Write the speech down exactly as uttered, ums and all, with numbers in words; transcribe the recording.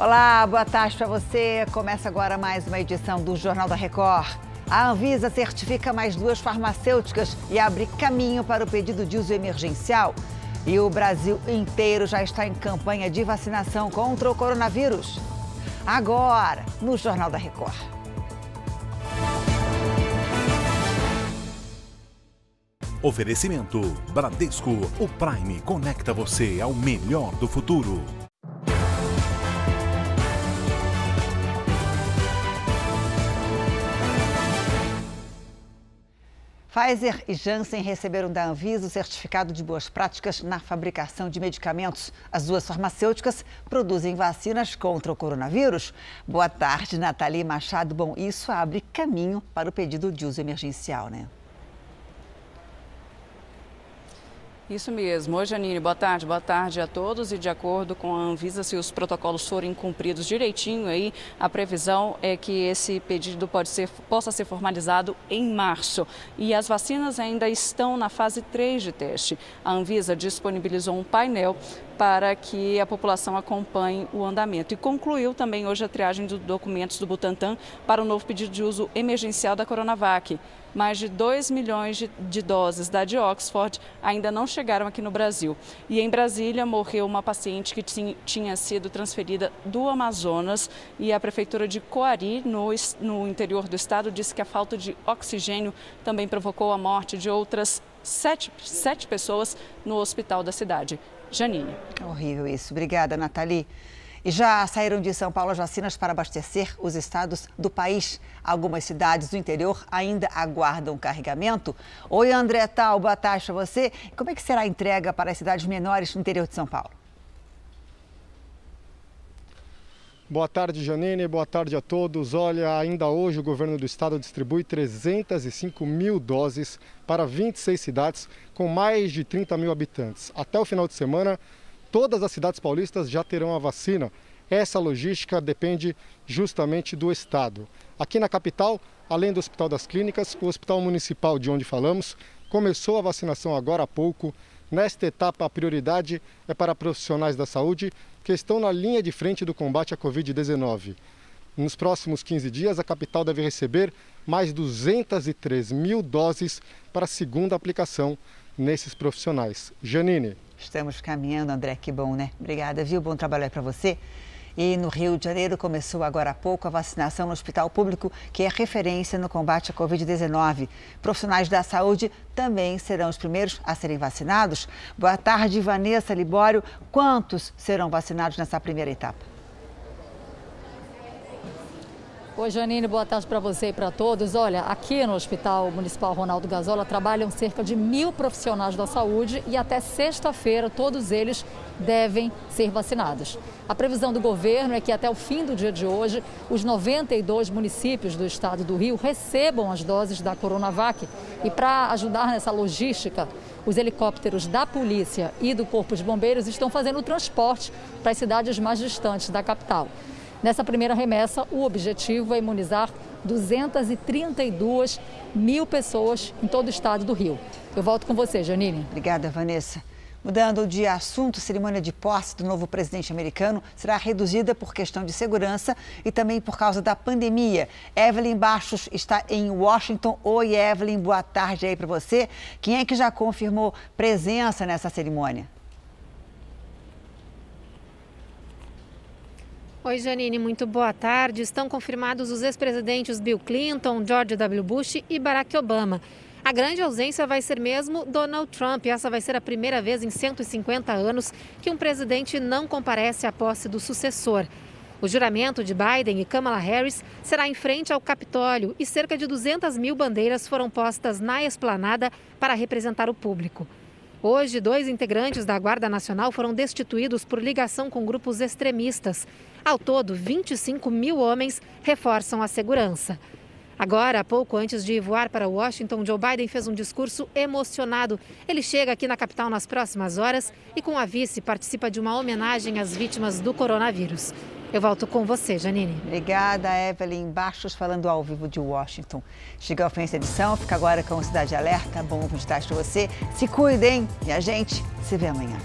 Olá, boa tarde para você. Começa agora mais uma edição do Jornal da Record. A Anvisa certifica mais duas farmacêuticas e abre caminho para o pedido de uso emergencial. E o Brasil inteiro já está em campanha de vacinação contra o coronavírus. Agora, no Jornal da Record. Oferecimento Bradesco, o Prime conecta você ao melhor do futuro. Pfizer e Janssen receberam da Anvisa o certificado de boas práticas na fabricação de medicamentos. As duas farmacêuticas produzem vacinas contra o coronavírus. Boa tarde, Nathalie Machado. Bom, isso abre caminho para o pedido de uso emergencial, né? Isso mesmo. Oi, Janine. Boa tarde. Boa tarde a todos. E de acordo com a Anvisa, se os protocolos forem cumpridos direitinho, aí a previsão é que esse pedido pode ser, possa ser formalizado em março. E as vacinas ainda estão na fase três de teste. A Anvisa disponibilizou um painel para que a população acompanhe o andamento. E concluiu também hoje a triagem de documentos do Butantã para o novo pedido de uso emergencial da Coronavac. Mais de dois milhões de, de doses da de Oxford ainda não chegaram aqui no Brasil. E em Brasília morreu uma paciente que tinha, tinha sido transferida do Amazonas, e a prefeitura de Coari, no, no interior do estado, disse que a falta de oxigênio também provocou a morte de outras sete, sete pessoas no hospital da cidade. Janine. Horrível isso. Obrigada, Nathalie. E já saíram de São Paulo as vacinas para abastecer os estados do país. Algumas cidades do interior ainda aguardam carregamento. Oi, André Tal, boa tarde para você. Como é que será a entrega para as cidades menores no interior de São Paulo? Boa tarde, Janine. Boa tarde a todos. Olha, ainda hoje o governo do estado distribui trezentas e cinco mil doses para vinte e seis cidades com mais de trinta mil habitantes. Até o final de semana, todas as cidades paulistas já terão a vacina. Essa logística depende justamente do estado. Aqui na capital, além do Hospital das Clínicas, o Hospital Municipal de onde falamos começou a vacinação agora há pouco. Nesta etapa, a prioridade é para profissionais da saúde que estão na linha de frente do combate à Covid dezenove. Nos próximos quinze dias, a capital deve receber mais duzentas e três mil doses para a segunda aplicação nesses profissionais. Janine. Estamos caminhando, André. Que bom, né? Obrigada, viu? Bom trabalho aí para você. E no Rio de Janeiro começou agora há pouco a vacinação no hospital público, que é referência no combate à Covid dezenove. Profissionais da saúde também serão os primeiros a serem vacinados. Boa tarde, Vanessa Libório. Quantos serão vacinados nessa primeira etapa? Oi, Janine, boa tarde para você e para todos. Olha, aqui no Hospital Municipal Ronaldo Gasola trabalham cerca de mil profissionais da saúde e até sexta-feira todos eles devem ser vacinados. A previsão do governo é que até o fim do dia de hoje, os noventa e dois municípios do estado do Rio recebam as doses da Coronavac. E para ajudar nessa logística, os helicópteros da polícia e do Corpo de Bombeiros estão fazendo o transporte para as cidades mais distantes da capital. Nessa primeira remessa, o objetivo é imunizar duzentas e trinta e duas mil pessoas em todo o estado do Rio. Eu volto com você, Janine. Obrigada, Vanessa. Mudando de assunto, a cerimônia de posse do novo presidente americano será reduzida por questão de segurança e também por causa da pandemia. Evelyn Bastos está em Washington. Oi, Evelyn, boa tarde aí para você. Quem é que já confirmou presença nessa cerimônia? Oi, Janine, muito boa tarde. Estão confirmados os ex-presidentes Bill Clinton, George W. Bush e Barack Obama. A grande ausência vai ser mesmo Donald Trump. Essa vai ser a primeira vez em cento e cinquenta anos que um presidente não comparece à posse do sucessor. O juramento de Biden e Kamala Harris será em frente ao Capitólio e cerca de duzentas mil bandeiras foram postas na esplanada para representar o público. Hoje, dois integrantes da Guarda Nacional foram destituídos por ligação com grupos extremistas. Ao todo, vinte e cinco mil homens reforçam a segurança. Agora, pouco antes de voar para Washington, Joe Biden fez um discurso emocionado. Ele chega aqui na capital nas próximas horas e, com a vice, participa de uma homenagem às vítimas do coronavírus. Eu volto com você, Janine. Obrigada, Evelyn Bastos, falando ao vivo de Washington. Chega ao fim dessa edição, fica agora com o Cidade Alerta. Bom, vou estar com você. Se cuidem e a gente se vê amanhã.